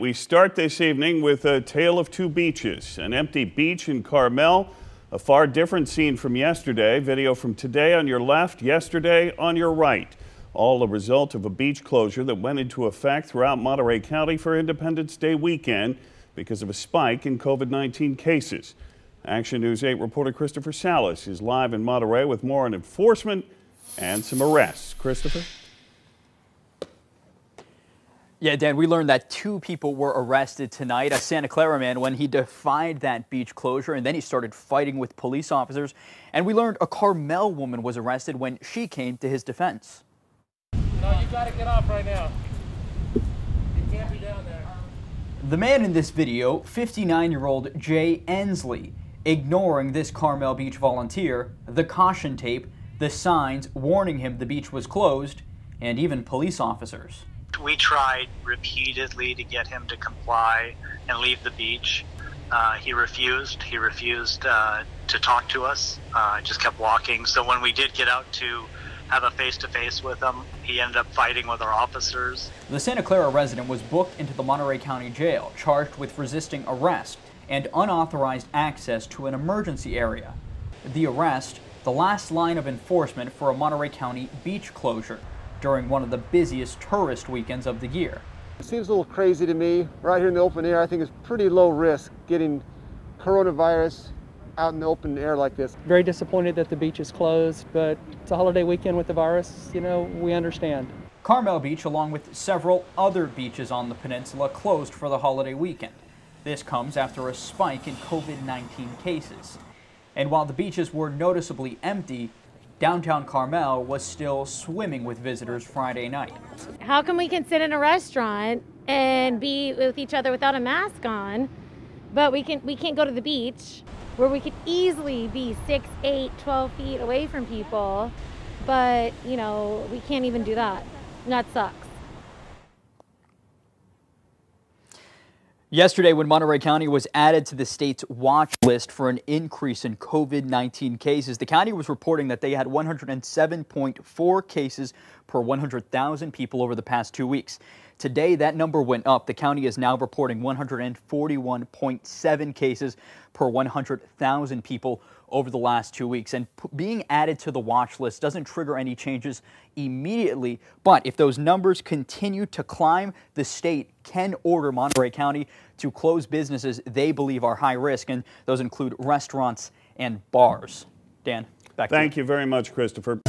We start this evening with a tale of two beaches, an empty beach in Carmel, a far different scene from yesterday. Video from today on your left, yesterday on your right. All a result of a beach closure that went into effect throughout Monterey County for Independence Day weekend because of a spike in COVID-19 cases. Action News 8 reporter Christopher Salas is live in Monterey with more on enforcement and some arrests. Christopher? Yeah, Dan, we learned that two people were arrested tonight. A Santa Clara man, when he defied that beach closure, and then he started fighting with police officers. And we learned a Carmel woman was arrested when she came to his defense. No, you gotta get off right now. You can't be down there. The man in this video, 59-year-old Jay Endsley, ignoring this Carmel Beach volunteer, the caution tape, the signs warning him the beach was closed, and even police officers. We tried repeatedly to get him to comply and leave the beach. He refused. He refused to talk to us. Just kept walking. So when we did get out to have a face-to-face with him, he ended up fighting with our officers. The Santa Clara resident was booked into the Monterey County Jail, charged with resisting arrest and unauthorized access to an emergency area. The arrest, the last line of enforcement for a Monterey County beach closure during one of the busiest tourist weekends of the year. It seems a little crazy to me. Right here in the open air, I think it's pretty low risk getting coronavirus out in the open air like this. Very disappointed that the beach is closed, but it's a holiday weekend with the virus, you know, we understand. Carmel Beach, along with several other beaches on the peninsula, closed for the holiday weekend. This comes after a spike in COVID-19 cases. And while the beaches were noticeably empty, downtown Carmel was still swimming with visitors Friday night. How come we can sit in a restaurant and be with each other without a mask on, but we can't go to the beach where we could easily be 6, 8, 12 feet away from people, but you know, we can't even do that. And that sucks. Yesterday, when Monterey County was added to the state's watch list for an increase in COVID-19 cases, the county was reporting that they had 107.4 cases per 100,000 people over the past 2 weeks. Today, that number went up. The county is now reporting 141.7 cases per 100,000 people over the last 2 weeks. And being added to the watch list doesn't trigger any changes immediately, but if those numbers continue to climb, the state can order Monterey County to close businesses they believe are high risk, and those include restaurants and bars. Dan, back to you. Thank you very much, Christopher.